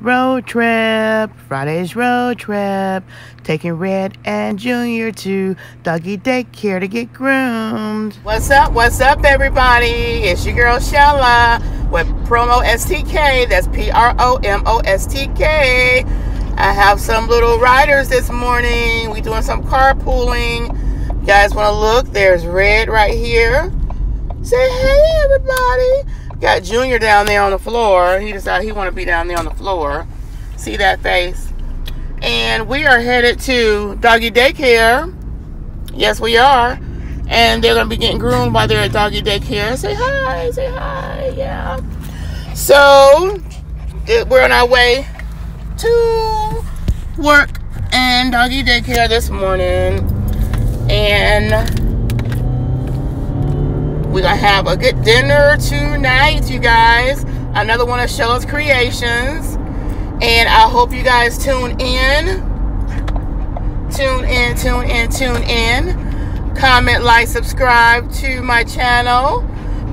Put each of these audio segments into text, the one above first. Road trip, Friday's road trip, taking Red and Junior to doggy daycare to get groomed. What's up everybody? It's your girl Shella with Promo STK, that's P-R-O-M-O-S-T-K. I have some little riders this morning. We doing some carpooling. You guys wanna look, there's Red right here. Say hey everybody. Got Junior down there on the floor. He decided he wanted to be down there on the floor. See that face? And we are headed to doggy daycare. Yes, we are. And they're gonna be getting groomed while they're at doggy daycare. Say hi, yeah. So, we're on our way to work and doggy daycare this morning. And we're gonna have a good dinner tonight, you guys. Another one of Shella's creations. And I hope you guys tune in. Comment, like, subscribe to my channel.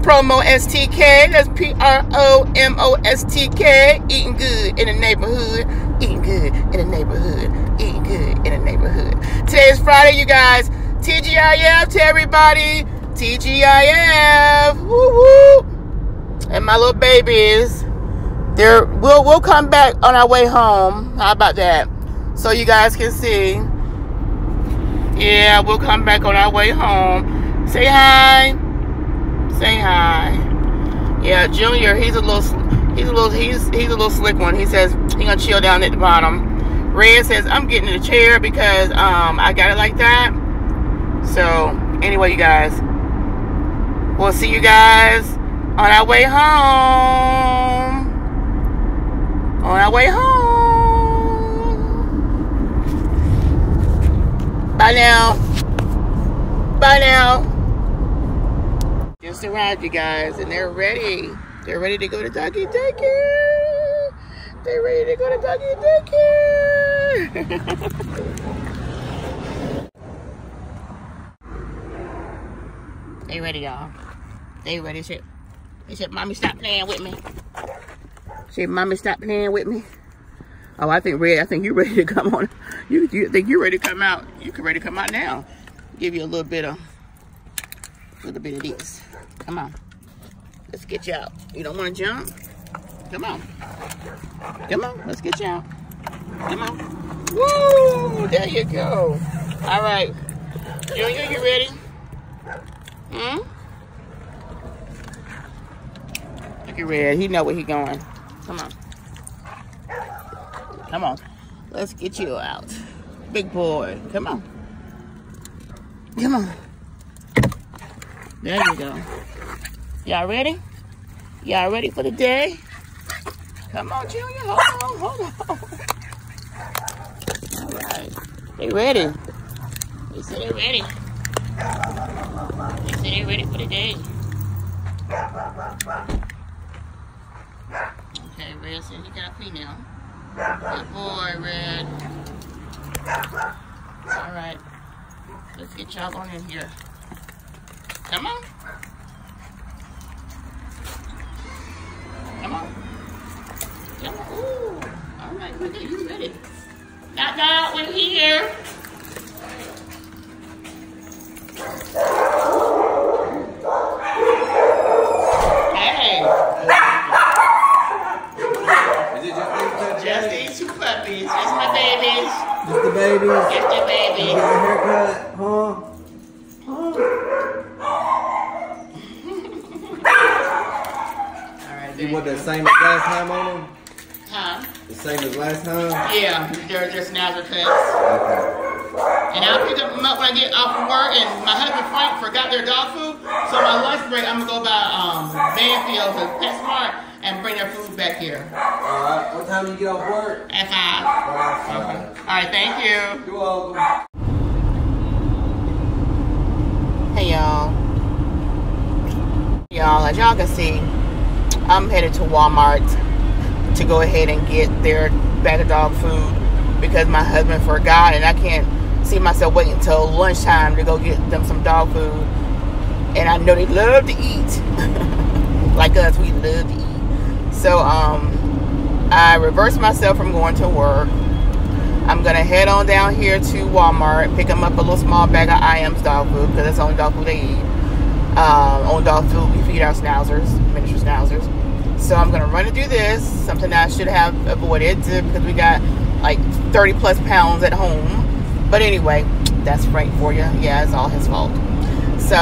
Promo STK, that's P-R-O-M-O-S-T-K. Eating good in the neighborhood. Eating good in the neighborhood. Eating good in the neighborhood. Today is Friday, you guys. TGIF to everybody. TGIF, woo-woo. And my little babies, we'll come back on our way home. How about that? So you guys can see. Yeah, we'll come back on our way home. Say hi. Say hi. Yeah, Junior, he's a little slick one. He says he's gonna chill down at the bottom. Red says I'm getting in the chair because I got it like that. So anyway, you guys. We'll see you guys on our way home. On our way home. Bye now. Bye now. Just arrived, you guys, and they're ready. They're ready to go to doggy daycare. They're ready to go to doggy daycare. They ready, y'all. They ready. They said, Mommy, stop playing with me. She said, Mommy, stop playing with me. Oh, I think, Red, I think you're ready to come on. You think you're ready to come out. You can ready to come out now. Give you a little bit of this. Come on. Let's get you out. You don't want to jump? Come on. Come on. Let's get you out. Come on. Woo! There you go. All right. Junior, you ready? Hmm? Look at Red. He know where he going. Come on. Come on. Let's get you out. Big boy. Come on. Come on. There you go. Y'all ready? Y'all ready for the day? Come on, Junior. Hold on. All right. They ready. They said they ready. They said they ready for the day. Okay, Red said you gotta pee now. Good boy, Red. Alright. Let's get y'all on in here. Come on. Come on. Come on. Ooh. Alright, look at you ready. Knock out, we're here. You want the same as last time on them? Huh? The same as last time? Yeah, they're just schnauzer cuts. Okay. And I'll pick them up when I get off from work, and my husband Frank forgot their dog food, so my lunch break, I'm going to go by Banfield to PetSmart and bring their food back here. Alright, what time do you get off work? At 5. Alright, okay. Alright, thank you. You're welcome. Hey y'all. Y'all, as y'all can see, I'm headed to Walmart to go ahead and get their bag of dog food because my husband forgot, and I can't see myself waiting until lunchtime to go get them some dog food. And I know they love to eat. Like us, we love to eat. So I reversed myself from going to work. I'm going to head on down here to Walmart, pick them up a little small bag of IAMS dog food, because that's the only dog food they eat. On dog food, we feed our Schnauzers, miniature Schnauzers. So I'm going to run and do this, something that I should have avoided because we got like 30 plus pounds at home. But anyway, that's Frank for you. Yeah, it's all his fault. So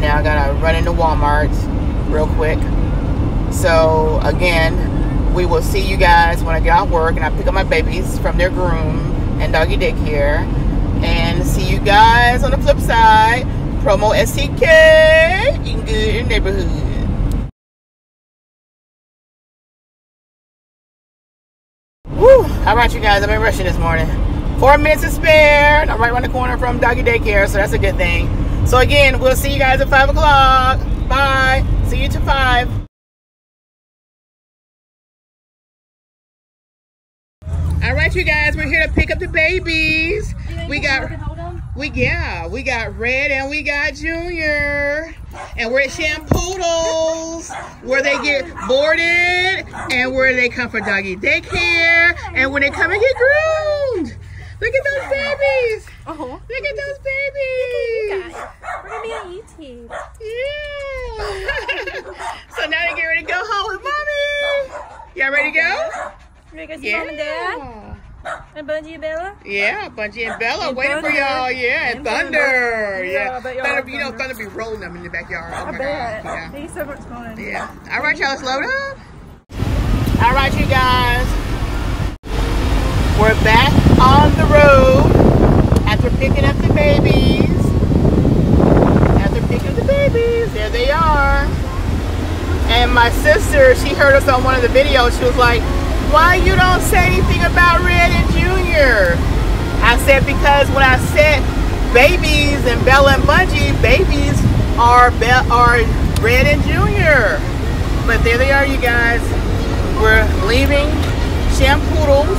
now I got to run into Walmart real quick. So again, we will see you guys when I get out of work and I pick up my babies from their groom and doggy daycare. And see you guys on the flip side. Promo STK, eating good in your neighborhood. Woo! All right, you guys, I've been rushing this morning. 4 minutes to spare, and I'm right around the corner from doggy daycare, so that's a good thing. So again, we'll see you guys at 5 o'clock. Bye. See you to 5. All right, you guys, we're here to pick up the babies. We got Red and we got Junior, and we're at Shampoodles, where they get boarded and where they come for doggy daycare and when they come and get groomed. Look at those babies. Look at those babies. We're gonna be on YouTube. Yeah. So now they get ready to go home with mommy. Y'all ready to go? Ready to go see mom and dad? And Bungie and Bella? Yeah, Bungie and Bella waiting for y'all. Yeah, and Thunder. Yeah, Thunder, you know, Thunder be rolling them in the backyard. Oh my God. Yeah. He's so much fun. Yeah. All right, y'all, let's load up. All right, you guys. We're back on the road after picking up the babies. After picking up the babies, there they are. And my sister, she heard us on one of the videos. She was like, "Why you don't say anything about Red and Junior?" I said, because when I said babies and Bella and Bungie, babies are Red and Junior. But there they are, you guys. We're leaving Shampoodles.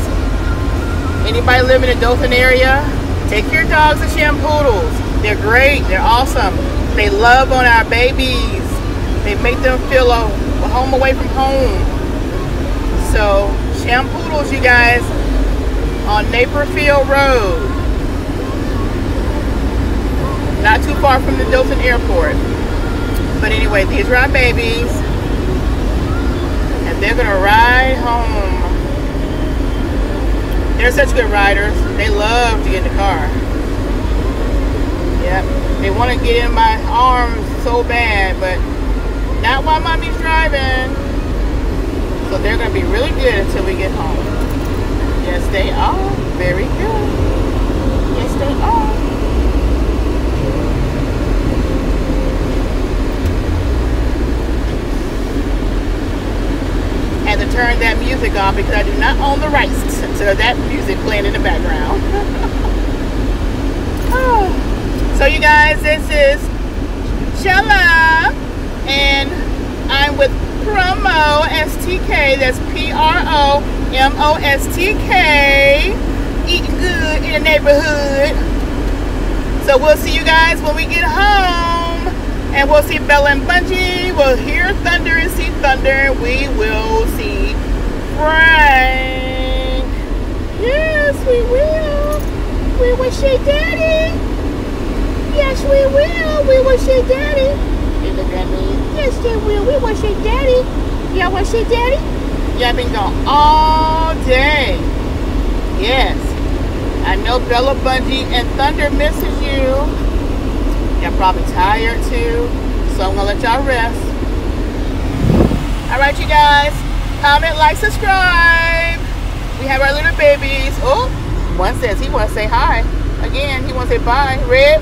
Anybody living in the Dothan area, take your dogs to Shampoodles. They're great. They're awesome. They love on our babies. They make them feel a home away from home. So, Shampoodles, you guys, on Naperville Road. Not too far from the Dulles Airport. But anyway, these are our babies. And they're going to ride home. They're such good riders. They love to get in the car. Yep. They want to get in my arms so bad, but not while mommy's driving. So they're going to be really good until we get home. Yes, they are. Very good. Yes, they are. Had to turn that music off because I do not own the rights to that music playing in the background. Oh. So you guys, this is Shella, and I'm with Promo STK, that's P-R-O-M-O-S-T-K, eating good in the neighborhood. So we'll see you guys when we get home, and we'll see Bella and Bungie, we'll hear Thunder and see Thunder, we will see Frank. Yes, we will. We will see Daddy. Yes, we will. We will see Daddy. Yes, they will. We want your daddy. Y'all want your daddy? Y'all been gone all day. Yes. I know Bella, Bungie, and Thunder misses you. Y'all probably tired too. So I'm going to let y'all rest. All right, you guys. Comment, like, subscribe. We have our little babies. Oh, one says he wants to say hi. Again, he wants to say bye. Red,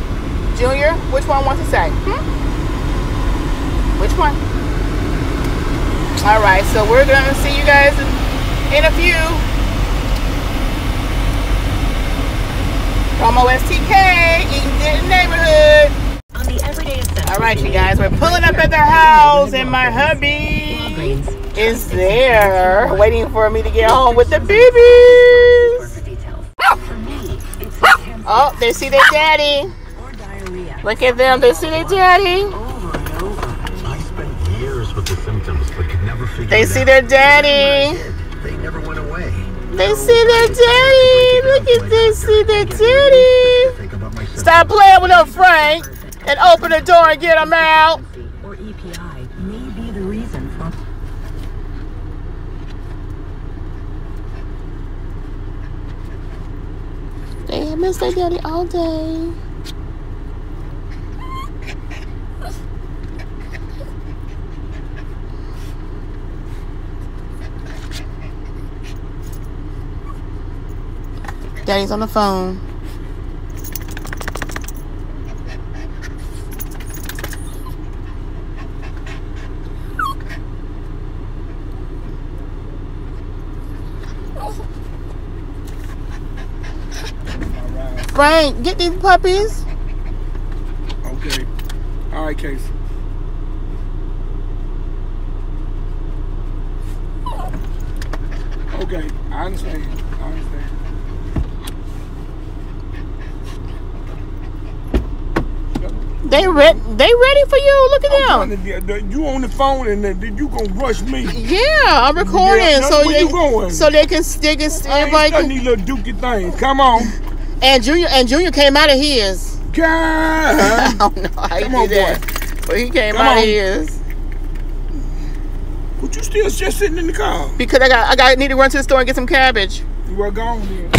Junior, which one wants to say? Which one? All right, so we're gonna see you guys in a few. Promo STK, eating good in the neighborhood. On the everyday assembly. All right, you guys, we're pulling up at their house, and my hubby is there waiting for me to get home with the babies. Oh, they see their daddy. Look at them, they see their daddy. Symptoms but could never figure They see their daddy. They never went away. They see their daddy. Look at this. See their daddy. Stop playing with them, Frank, and open the door and get them out. Or EPI may be the reason for. They miss their daddy all day. Daddy's on the phone. Frank, get these puppies. Okay. All right, Casey. Okay, I understand. I understand. They ready for you. Look at them. You on the phone and then you gonna rush me. Yeah, I'm recording. Yeah, so where you going? So they can. Everybody can. These little dookie things. Come on. And Junior came out of his. God. I don't know how he did that. But he came out of his. But you still just sitting in the car. Because I need to run to the store and get some cabbage. You are gone.